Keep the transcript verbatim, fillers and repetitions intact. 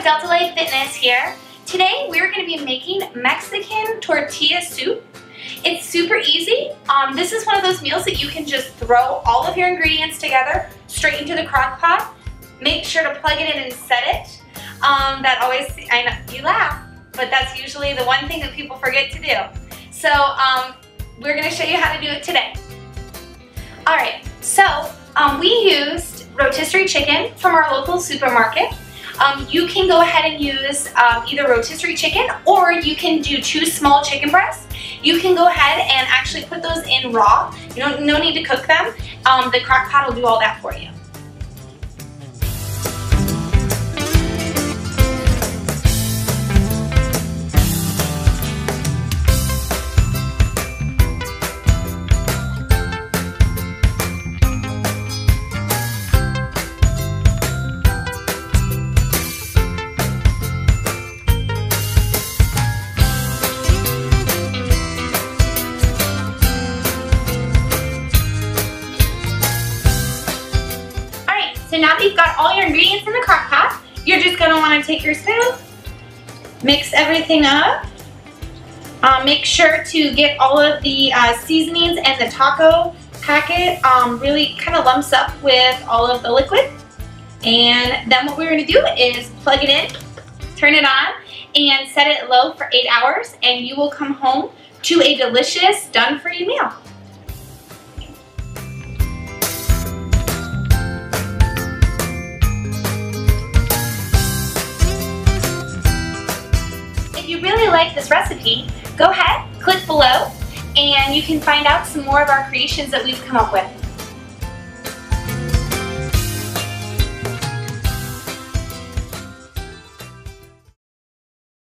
with Delta Life Fitness here. Today we're going to be making Mexican tortilla soup. It's super easy. Um, this is one of those meals that you can just throw all of your ingredients together straight into the crock pot. Make sure to plug it in and set it. Um, that always, I know, you laugh, but that's usually the one thing that people forget to do. So um, we're going to show you how to do it today. Alright, so um, we used rotisserie chicken from our local supermarket. Um, you can go ahead and use um, either rotisserie chicken, or you can do two small chicken breasts. You can go ahead and actually put those in raw. You don't, no need to cook them. Um, the crock pot will do all that for you. So now that you've got all your ingredients in the crock pot, you're just going to want to take your spoon, mix everything up. Um, make sure to get all of the uh, seasonings and the taco packet um, really kind of lumps up with all of the liquid. And then what we're going to do is plug it in, turn it on, and set it low for eight hours, and you will come home to a delicious, done-for-you meal. Like this recipe, go ahead, click below, and you can find out some more of our creations that we've come up with.